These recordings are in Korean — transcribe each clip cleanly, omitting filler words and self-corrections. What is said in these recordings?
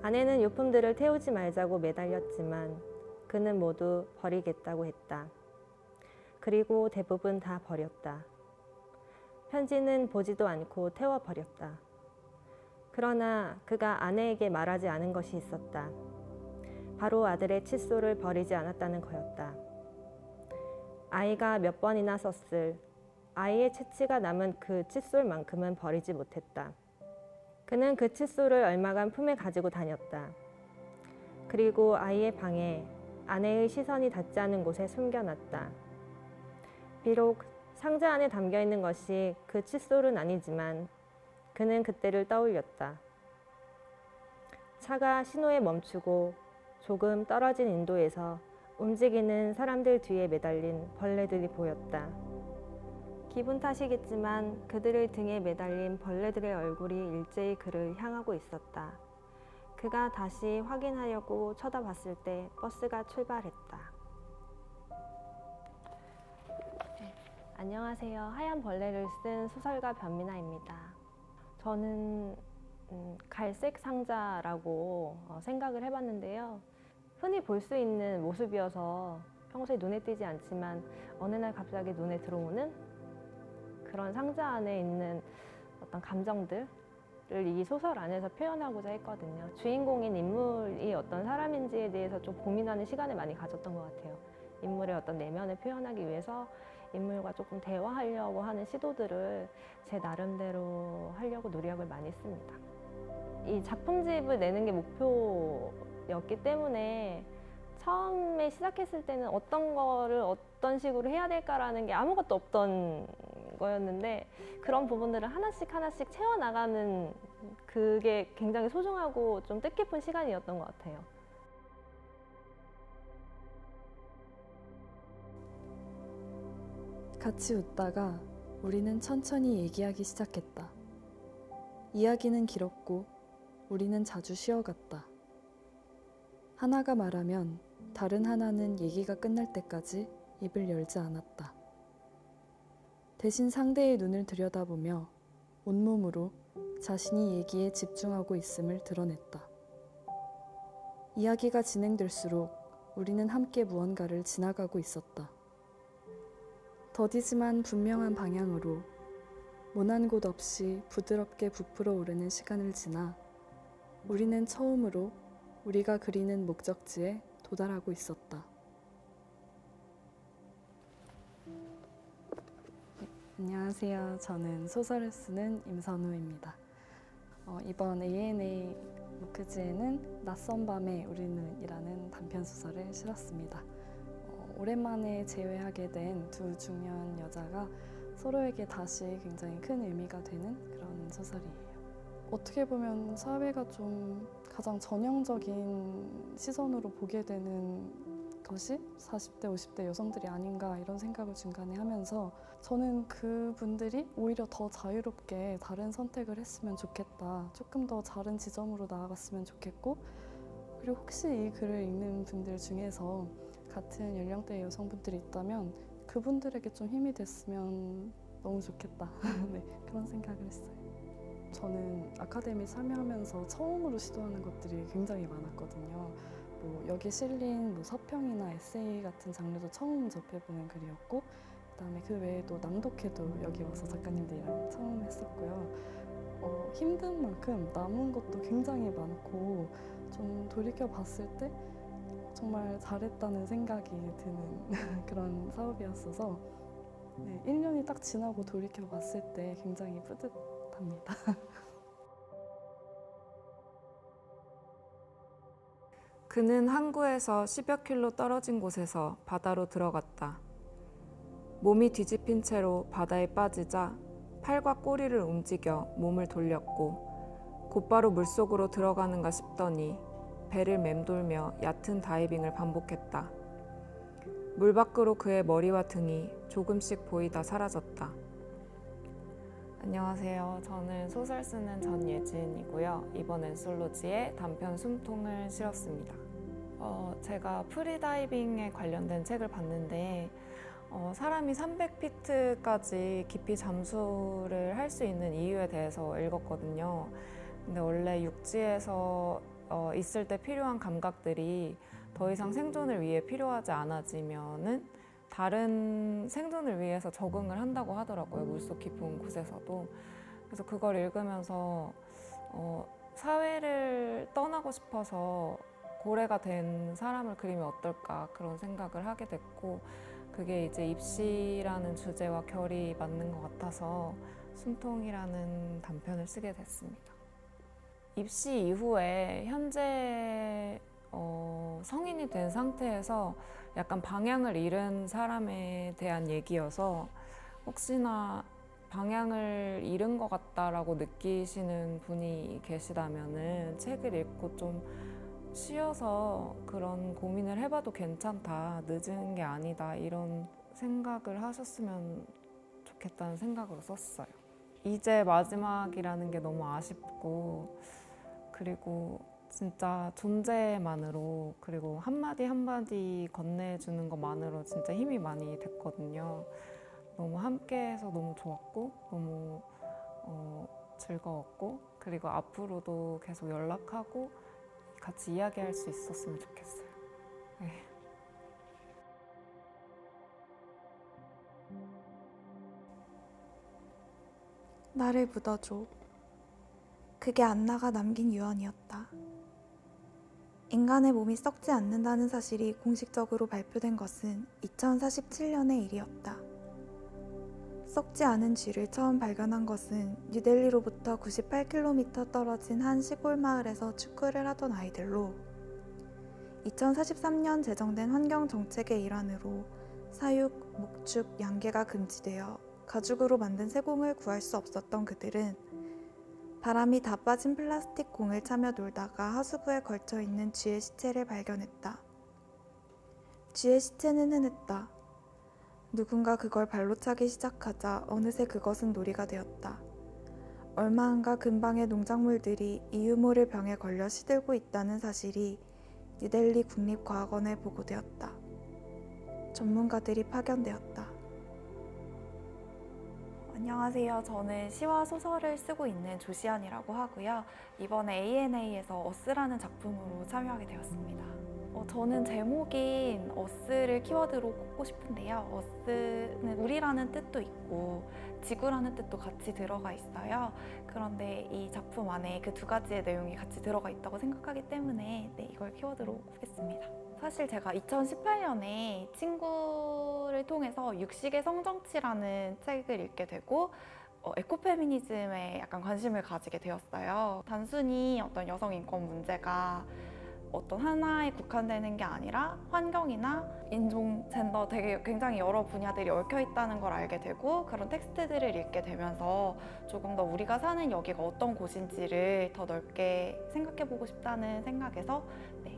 아내는 요품들을 태우지 말자고 매달렸지만 그는 모두 버리겠다고 했다. 그리고 대부분 다 버렸다. 편지는 보지도 않고 태워버렸다. 그러나 그가 아내에게 말하지 않은 것이 있었다. 바로 아들의 칫솔을 버리지 않았다는 거였다. 아이가 몇 번이나 썼을 아이의 채취가 남은 그 칫솔만큼은 버리지 못했다. 그는 그 칫솔을 얼마간 품에 가지고 다녔다. 그리고 아이의 방에 아내의 시선이 닿지 않은 곳에 숨겨놨다. 비록 상자 안에 담겨있는 것이 그 칫솔은 아니지만 그는 그때를 떠올렸다. 차가 신호에 멈추고 조금 떨어진 인도에서 움직이는 사람들 뒤에 매달린 벌레들이 보였다. 기분 탓이겠지만 그들의 등에 매달린 벌레들의 얼굴이 일제히 그를 향하고 있었다. 그가 다시 확인하려고 쳐다봤을 때 버스가 출발했다. 안녕하세요. 하얀 벌레를 쓴 소설가 변미나입니다. 저는 갈색 상자라고 생각을 해봤는데요. 흔히 볼 수 있는 모습이어서 평소에 눈에 띄지 않지만 어느 날 갑자기 눈에 들어오는 그런 상자 안에 있는 어떤 감정들을 이 소설 안에서 표현하고자 했거든요. 주인공인 인물이 어떤 사람인지에 대해서 좀 고민하는 시간을 많이 가졌던 것 같아요. 인물의 어떤 내면을 표현하기 위해서 인물과 조금 대화하려고 하는 시도들을 제 나름대로 하려고 노력을 많이 했습니다. 이 작품집을 내는 게 목표였기 때문에 처음에 시작했을 때는 어떤 거를 어떤 식으로 해야 될까라는 게 아무것도 없던 거였는데 그런 부분들을 하나씩 하나씩 채워나가는 그게 굉장히 소중하고 좀 뜻깊은 시간이었던 것 같아요. 같이 웃다가 우리는 천천히 얘기하기 시작했다. 이야기는 길었고 우리는 자주 쉬어갔다. 하나가 말하면 다른 하나는 얘기가 끝날 때까지 입을 열지 않았다. 대신 상대의 눈을 들여다보며 온몸으로 자신이 얘기에 집중하고 있음을 드러냈다. 이야기가 진행될수록 우리는 함께 무언가를 지나가고 있었다. 더디지만 분명한 방향으로 모난 곳 없이 부드럽게 부풀어 오르는 시간을 지나 우리는 처음으로 우리가 그리는 목적지에 도달하고 있었다. 안녕하세요. 저는 소설을 쓰는 임선우입니다. 이번 ANA 무크지에는 낯선 밤에 우리는 이라는 단편 소설을 실었습니다. 오랜만에 재회하게 된 두 중년 여자가 서로에게 다시 굉장히 큰 의미가 되는 그런 소설이에요. 어떻게 보면 사회가 좀 가장 전형적인 시선으로 보게 되는 것이 40대, 50대 여성들이 아닌가 이런 생각을 중간에 하면서 저는 그분들이 오히려 더 자유롭게 다른 선택을 했으면 좋겠다. 조금 더 다른 지점으로 나아갔으면 좋겠고 그리고 혹시 이 글을 읽는 분들 중에서 같은 연령대의 여성분들이 있다면 그분들에게 좀 힘이 됐으면 너무 좋겠다. 네, 그런 생각을 했어요. 저는 아카데미 참여하면서 처음으로 시도하는 것들이 굉장히 많았거든요. 여기 실린 서평이나 에세이 같은 장르도 처음 접해보는 글이었고 그다음에 그 외에도 낭독회도 여기 와서 작가님들이랑 처음 했었고요. 힘든 만큼 남은 것도 굉장히 많고 좀 돌이켜봤을 때 정말 잘했다는 생각이 드는 그런 사업이었어서 네, 1년이 딱 지나고 돌이켜봤을 때 굉장히 뿌듯합니다. 그는 항구에서 10여 킬로 떨어진 곳에서 바다로 들어갔다. 몸이 뒤집힌 채로 바다에 빠지자 팔과 꼬리를 움직여 몸을 돌렸고 곧바로 물속으로 들어가는가 싶더니 배를 맴돌며 얕은 다이빙을 반복했다. 물 밖으로 그의 머리와 등이 조금씩 보이다 사라졌다. 안녕하세요. 저는 소설 쓰는 전예진이고요. 이번 엔솔로지에 단편 숨통을 실었습니다. 제가 프리다이빙에 관련된 책을 봤는데 사람이 300피트까지 깊이 잠수를 할 수 있는 이유에 대해서 읽었거든요. 근데 원래 육지에서 있을 때 필요한 감각들이 더 이상 생존을 위해 필요하지 않아지면은 다른 생존을 위해서 적응을 한다고 하더라고요. 물속 깊은 곳에서도. 그래서 그걸 읽으면서 사회를 떠나고 싶어서 고래가 된 사람을 그리면 어떨까 그런 생각을 하게 됐고, 그게 이제 입시라는 주제와 결이 맞는 것 같아서 숨통이라는 단편을 쓰게 됐습니다. 입시 이후에 현재 성인이 된 상태에서 약간 방향을 잃은 사람에 대한 얘기여서 혹시나 방향을 잃은 것 같다라고 느끼시는 분이 계시다면은 책을 읽고 좀 쉬어서 그런 고민을 해봐도 괜찮다, 늦은 게 아니다 이런 생각을 하셨으면 좋겠다는 생각으로 썼어요. 이제 마지막이라는 게 너무 아쉽고, 그리고 진짜 존재만으로, 그리고 한마디 한마디 건네주는 것만으로 진짜 힘이 많이 됐거든요. 너무 함께해서 너무 좋았고, 너무 즐거웠고, 그리고 앞으로도 계속 연락하고 같이 이야기할 수 있었으면 좋겠어요. 네. 나를 묻어줘. 그게 안나가 남긴 유언이었다. 인간의 몸이 썩지 않는다는 사실이 공식적으로 발표된 것은 2047년의 일이었다. 썩지 않은 쥐를 처음 발견한 것은 뉴델리로부터 98km 떨어진 한 시골 마을에서 축구를 하던 아이들로, 2043년 제정된 환경정책의 일환으로 사육, 목축, 양계가 금지되어 가죽으로 만든 쇠공을 구할 수 없었던 그들은 바람이 다 빠진 플라스틱 공을 차며 놀다가 하수구에 걸쳐있는 쥐의 시체를 발견했다. 쥐의 시체는 흔했다. 누군가 그걸 발로 차기 시작하자 어느새 그것은 놀이가 되었다. 얼마 안가 근방의 농작물들이 이 유모를 병에 걸려 시들고 있다는 사실이 뉴델리 국립과학원에 보고되었다. 전문가들이 파견되었다. 안녕하세요. 저는 시와 소설을 쓰고 있는 조시안이라고 하고요. 이번에 ANA에서 어스라는 작품으로 참여하게 되었습니다. 저는 제목인 어스를 키워드로 꼽고 싶은데요. 어스는 우리라는 뜻도 있고 지구라는 뜻도 같이 들어가 있어요. 그런데 이 작품 안에 그 두 가지의 내용이 같이 들어가 있다고 생각하기 때문에 이걸 키워드로 꼽겠습니다. 사실 제가 2018년에 친구를 통해서 육식의 성정치라는 책을 읽게 되고 에코페미니즘에 약간 관심을 가지게 되었어요. 단순히 어떤 여성 인권 문제가 어떤 하나에 국한되는 게 아니라 환경이나 인종, 젠더 되게 굉장히 여러 분야들이 얽혀 있다는 걸 알게 되고, 그런 텍스트들을 읽게 되면서 조금 더 우리가 사는 여기가 어떤 곳인지를 더 넓게 생각해보고 싶다는 생각에서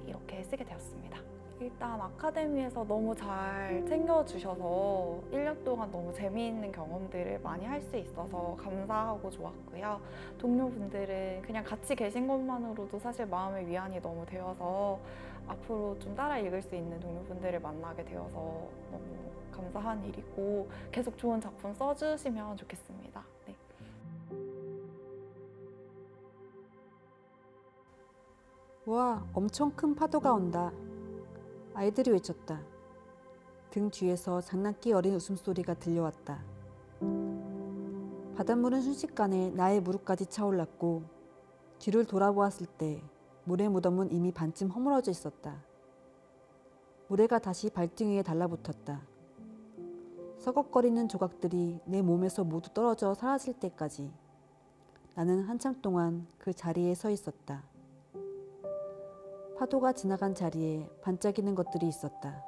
이렇게 쓰게 되었습니다. 일단 아카데미에서 너무 잘 챙겨주셔서 1년 동안 너무 재미있는 경험들을 많이 할 수 있어서 감사하고 좋았고요. 동료분들은 그냥 같이 계신 것만으로도 사실 마음의 위안이 너무 되어서 앞으로 좀 따라 읽을 수 있는 동료분들을 만나게 되어서 너무 감사한 일이고, 계속 좋은 작품 써주시면 좋겠습니다. 네. 우와, 엄청 큰 파도가 온다. 아이들이 외쳤다. 등 뒤에서 장난기 어린 웃음소리가 들려왔다. 바닷물은 순식간에 나의 무릎까지 차올랐고, 뒤를 돌아보았을 때 물의 무덤은 이미 반쯤 허물어져 있었다. 모래가 다시 발등 위에 달라붙었다. 서걱거리는 조각들이 내 몸에서 모두 떨어져 사라질 때까지 나는 한참 동안 그 자리에 서 있었다. 파도가 지나간 자리에 반짝이는 것들이 있었다.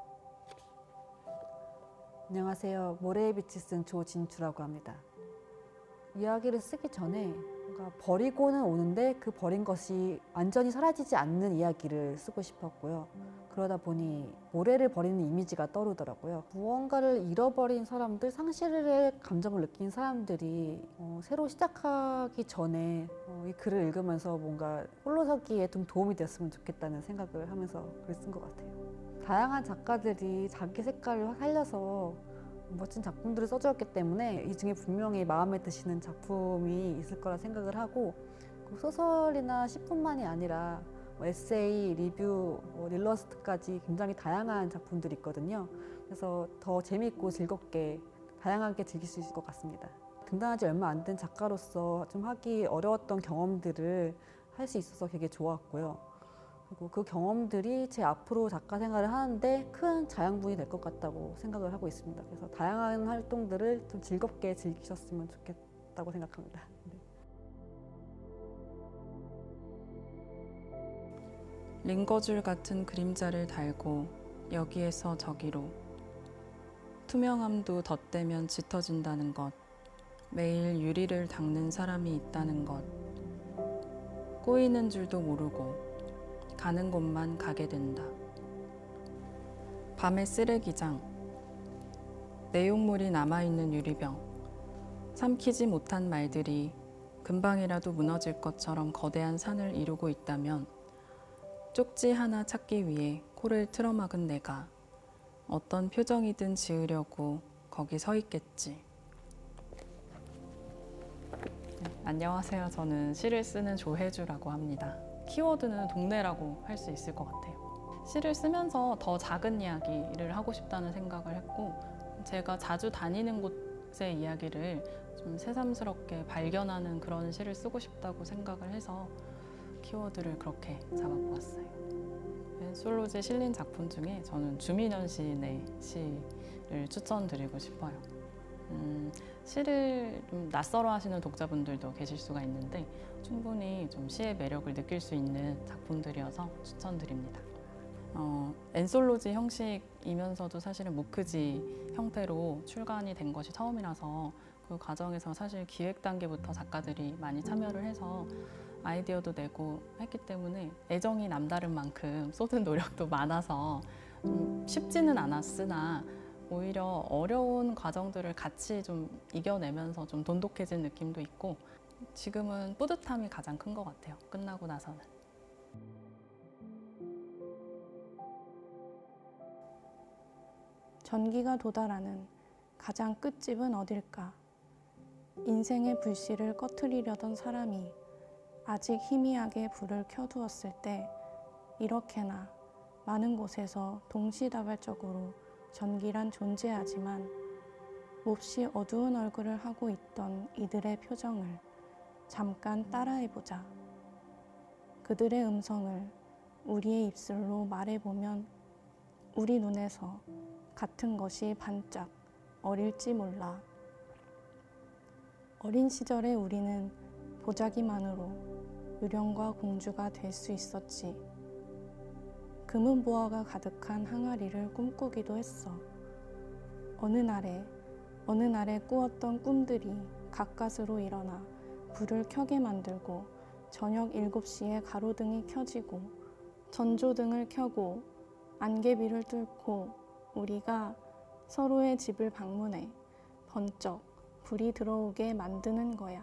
안녕하세요. 모래의 빛을 쓴 조진주라고 합니다. 이야기를 쓰기 전에 뭔가 버리고는 오는데 그 버린 것이 완전히 사라지지 않는 이야기를 쓰고 싶었고요. 그러다 보니 모래를 버리는 이미지가 떠오르더라고요. 무언가를 잃어버린 사람들, 상실의 감정을 느낀 사람들이 새로 시작하기 전에 이 글을 읽으면서 뭔가 홀로 서기에 좀 도움이 되었으면 좋겠다는 생각을 하면서 글을 쓴 것 같아요. 다양한 작가들이 자기 색깔을 살려서 멋진 작품들을 써주었기 때문에 이 중에 분명히 마음에 드시는 작품이 있을 거라 생각을 하고, 소설이나 시뿐만이 아니라 에세이, 리뷰, 릴러스트까지 굉장히 다양한 작품들이 있거든요. 그래서 더 재미있고 즐겁게 다양하게 즐길 수 있을 것 같습니다. 등단하지 얼마 안 된 작가로서 좀 하기 어려웠던 경험들을 할 수 있어서 되게 좋았고요. 그리고 그 경험들이 제 앞으로 작가 생활을 하는데 큰 자양분이 될 것 같다고 생각을 하고 있습니다. 그래서 다양한 활동들을 좀 즐겁게 즐기셨으면 좋겠다고 생각합니다. 네. 링거줄 같은 그림자를 달고 여기에서 저기로 투명함도 덧대면 짙어진다는 것, 매일 유리를 닦는 사람이 있다는 것, 꼬이는 줄도 모르고 가는 곳만 가게 된다. 밤의 쓰레기장, 내용물이 남아있는 유리병, 삼키지 못한 말들이 금방이라도 무너질 것처럼 거대한 산을 이루고 있다면 쪽지 하나 찾기 위해 코를 틀어막은 내가 어떤 표정이든 지으려고 거기 서 있겠지. 네, 안녕하세요. 저는 시를 쓰는 조혜주라고 합니다. 키워드는 동네라고 할 수 있을 것 같아요. 시를 쓰면서 더 작은 이야기를 하고 싶다는 생각을 했고, 제가 자주 다니는 곳의 이야기를 좀 새삼스럽게 발견하는 그런 시를 쓰고 싶다고 생각을 해서 키워드를 그렇게 잡아보았어요. 벤솔로지에 실린 작품 중에 저는 주민현 시인의 시를 추천드리고 싶어요. 시를 좀 낯설어 하시는 독자분들도 계실 수가 있는데 충분히 좀 시의 매력을 느낄 수 있는 작품들이어서 추천드립니다. 엔솔로지 형식이면서도 사실은 무크지 형태로 출간이 된 것이 처음이라서 그 과정에서 사실 기획 단계부터 작가들이 많이 참여를 해서 아이디어도 내고 했기 때문에 애정이 남다른 만큼 쏟은 노력도 많아서 좀 쉽지는 않았으나 오히려 어려운 과정들을 같이 좀 이겨내면서 좀 돈독해진 느낌도 있고 지금은 뿌듯함이 가장 큰 것 같아요. 끝나고 나서는. 전기가 도달하는 가장 끝집은 어딜까? 인생의 불씨를 꺼트리려던 사람이 아직 희미하게 불을 켜두었을 때 이렇게나 많은 곳에서 동시다발적으로 전기란 존재하지만 몹시 어두운 얼굴을 하고 있던 이들의 표정을 잠깐 따라해보자. 그들의 음성을 우리의 입술로 말해보면 우리 눈에서 같은 것이 반짝 어릴지 몰라. 어린 시절에 우리는 보자기만으로 유령과 공주가 될 수 있었지. 금은 보화가 가득한 항아리를 꿈꾸기도 했어. 어느 날에 꾸었던 꿈들이 가까스로 일어나 불을 켜게 만들고 저녁 7시에 가로등이 켜지고 전조등을 켜고 안개비를 뚫고 우리가 서로의 집을 방문해 번쩍 불이 들어오게 만드는 거야.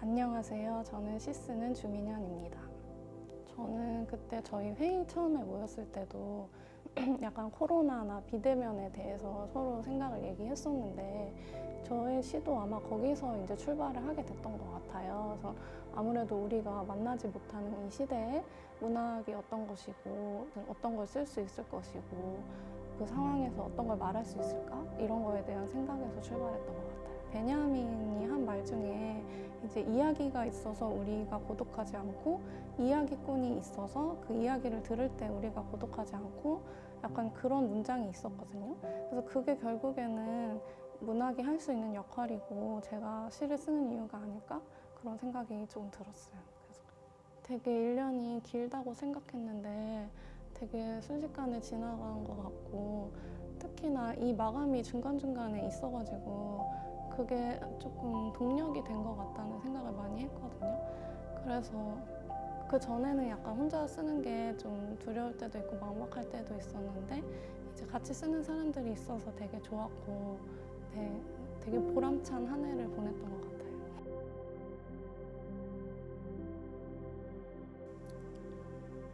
안녕하세요. 저는 시 쓰는 주민현입니다. 저는 그때 저희 회의 처음에 모였을 때도 약간 코로나나 비대면에 대해서 서로 생각을 얘기했었는데 저의 시도 아마 거기서 이제 출발을 하게 됐던 것 같아요. 그래서 아무래도 우리가 만나지 못하는 이 시대에 문학이 어떤 것이고 어떤 걸 쓸 수 있을 것이고 그 상황에서 어떤 걸 말할 수 있을까? 이런 거에 대한 생각에서 출발했던 것 같아요. 베냐민이 한 말 중에 이제 이야기가 있어서 우리가 고독하지 않고 이야기꾼이 있어서 그 이야기를 들을 때 우리가 고독하지 않고 약간 그런 문장이 있었거든요. 그래서 그게 결국에는 문학이 할 수 있는 역할이고 제가 시를 쓰는 이유가 아닐까? 그런 생각이 좀 들었어요. 그래서 되게 1년이 길다고 생각했는데 되게 순식간에 지나간 것 같고 특히나 이 마감이 중간중간에 있어가지고 그게 조금 동력이 된 것 같다는 생각을 많이 했거든요. 그래서 그 전에는 약간 혼자 쓰는 게 좀 두려울 때도 있고 막막할 때도 있었는데 이제 같이 쓰는 사람들이 있어서 되게 좋았고 되게 보람찬 한 해를 보냈던 것 같아요.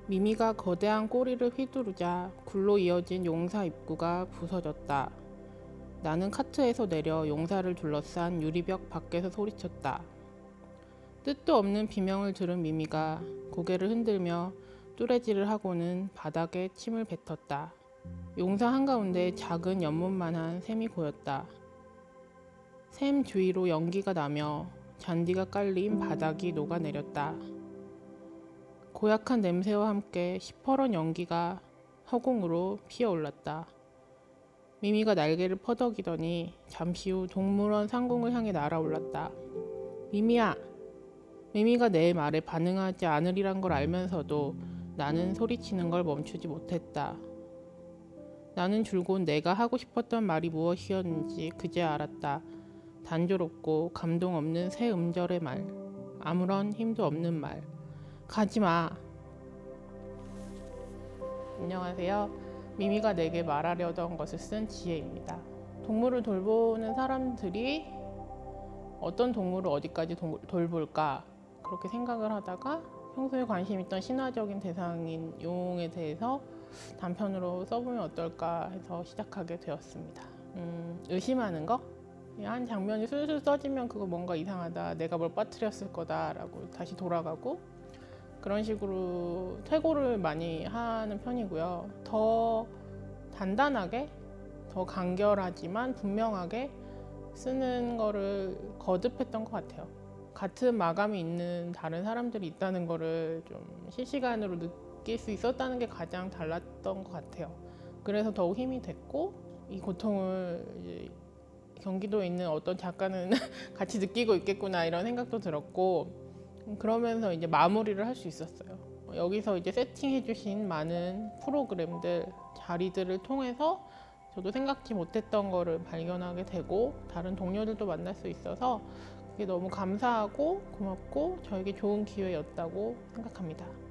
미미가 거대한 꼬리를 휘두르자 굴로 이어진 용사 입구가 부서졌다. 나는 카트에서 내려 용사를 둘러싼 유리벽 밖에서 소리쳤다. 뜻도 없는 비명을 들은 미미가 고개를 흔들며 뚜레질을 하고는 바닥에 침을 뱉었다. 용사 한가운데 작은 연못만한 샘이 보였다. 샘 주위로 연기가 나며 잔디가 깔린 바닥이 녹아내렸다. 고약한 냄새와 함께 시퍼런 연기가 허공으로 피어올랐다. 미미가 날개를 퍼덕이더니 잠시 후 동물원 상공을 향해 날아올랐다. 미미야! 미미가 내 말에 반응하지 않으리란 걸 알면서도 나는 소리치는 걸 멈추지 못했다. 나는 줄곧 내가 하고 싶었던 말이 무엇이었는지 그제야 알았다. 단조롭고 감동 없는 새 음절의 말. 아무런 힘도 없는 말. 가지마! 안녕하세요. 미미가 내게 말하려던 것을 쓴 지혜입니다. 동물을 돌보는 사람들이 어떤 동물을 어디까지 돌볼까 그렇게 생각을 하다가 평소에 관심 있던 신화적인 대상인 용에 대해서 단편으로 써보면 어떨까 해서 시작하게 되었습니다. 의심하는 거? 한 장면이 술술 써지면 그거 뭔가 이상하다, 내가 뭘 빠뜨렸을 거다 라고 다시 돌아가고, 그런 식으로 퇴고를 많이 하는 편이고요. 더 단단하게, 더 간결하지만 분명하게 쓰는 거를 거듭했던 것 같아요. 같은 마감이 있는 다른 사람들이 있다는 거를 좀 실시간으로 느낄 수 있었다는 게 가장 달랐던 것 같아요. 그래서 더욱 힘이 됐고, 이 고통을 이제 경기도에 있는 어떤 작가는 같이 느끼고 있겠구나 이런 생각도 들었고, 그러면서 이제 마무리를 할 수 있었어요. 여기서 이제 세팅해 주신 많은 프로그램들, 자리들을 통해서 저도 생각지 못했던 거를 발견하게 되고 다른 동료들도 만날 수 있어서 그게 너무 감사하고 고맙고 저에게 좋은 기회였다고 생각합니다.